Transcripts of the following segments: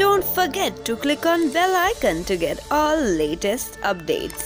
Don't forget to click on bell icon to get all latest updates.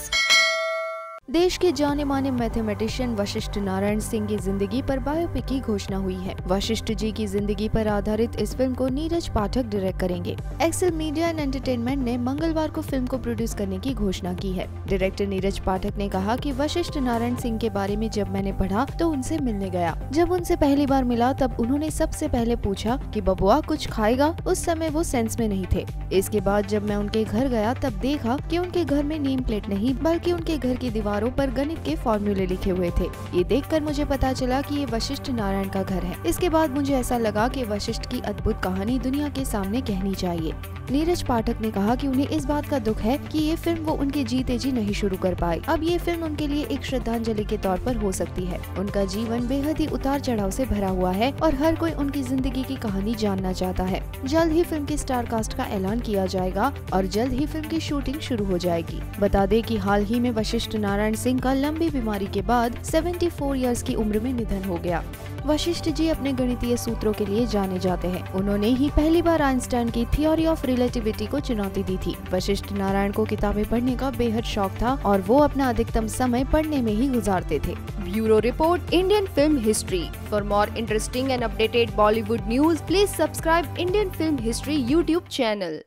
देश के जाने माने मैथमेटिशियन वशिष्ठ नारायण सिंह की जिंदगी पर बायोपिक की घोषणा हुई है। वशिष्ठ जी की जिंदगी पर आधारित इस फिल्म को नीरज पाठक डायरेक्ट करेंगे। एक्सेल मीडिया एंड एंटरटेनमेंट ने मंगलवार को फिल्म को प्रोड्यूस करने की घोषणा की है। डायरेक्टर नीरज पाठक ने कहा कि वशिष्ठ नारायण सिंह के बारे में जब मैंने पढ़ा तो उनसे मिलने गया। जब उनसे पहली बार मिला तब उन्होंने सबसे पहले पूछा कि बबुआ कुछ खाएगा। उस समय वो सेंस में नहीं थे। इसके बाद जब मैं उनके घर गया तब देखा कि उनके घर में नेम प्लेट नहीं बल्कि उनके घर की दीवार पर गणित के फॉर्मूले लिखे हुए थे। ये देखकर मुझे पता चला कि ये वशिष्ठ नारायण का घर है। इसके बाद मुझे ऐसा लगा कि वशिष्ठ की अद्भुत कहानी दुनिया के सामने कहनी चाहिए। नीरज पाठक ने कहा कि उन्हें इस बात का दुख है कि ये फिल्म वो उनके जीते जी नहीं शुरू कर पाए। अब ये फिल्म उनके लिए एक श्रद्धांजलि के तौर पर हो सकती है। उनका जीवन बेहद ही उतार चढ़ाव से भरा हुआ है और हर कोई उनकी जिंदगी की कहानी जानना चाहता है। जल्द ही फिल्म के स्टार कास्ट का ऐलान किया जाएगा और जल्द ही फिल्म की शूटिंग शुरू हो जाएगी। बता दें कि हाल ही में वशिष्ठ नारायण सिंह का लंबी बीमारी के बाद 74 ईयर्स की उम्र में निधन हो गया। वशिष्ठ जी अपने गणितीय सूत्रों के लिए जाने जाते हैं। उन्होंने ही पहली बार आइंस्टाइन की थियोरी ऑफ रिलेटिविटी को चुनौती दी थी। वशिष्ठ नारायण को किताबें पढ़ने का बेहद शौक था और वो अपना अधिकतम समय पढ़ने में ही गुजारते थे। Bureau report, Indian film history. For more interesting and updated Bollywood news please subscribe Indian film history YouTube channel.